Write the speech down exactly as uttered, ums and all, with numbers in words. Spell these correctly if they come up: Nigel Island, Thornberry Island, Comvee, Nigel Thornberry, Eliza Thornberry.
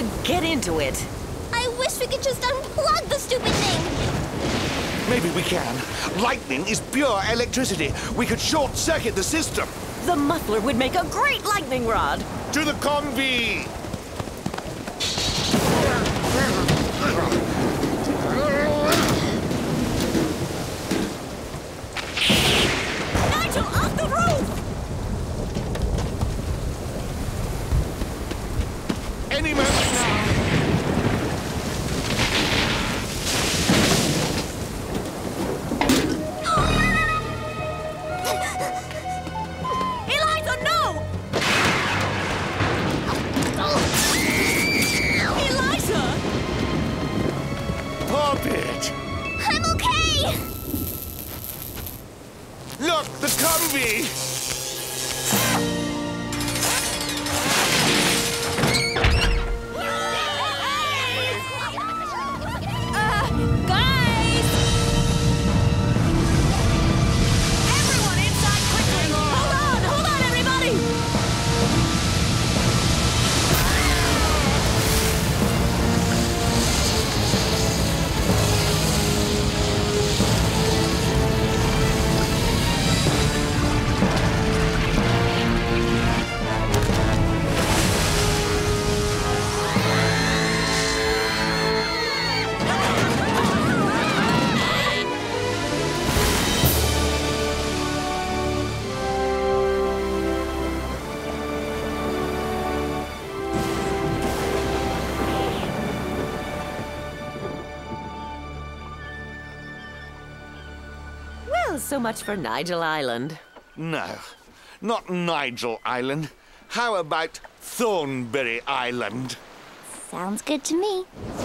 could get into it. I wish we could just unplug the stupid thing. Maybe we can. Lightning is pure electricity. We could short-circuit the system. The muffler would make a great lightning rod. To the Comvee! Nigel, off the roof! Any moment now! Eliza, no! Eliza! Pop it! I'm okay! Look, the Comvee! Uh, guys! Everyone inside quickly! Hold on, hold on, everybody! So much for Nigel Island. No, not Nigel Island. How about Thornberry Island? Sounds good to me.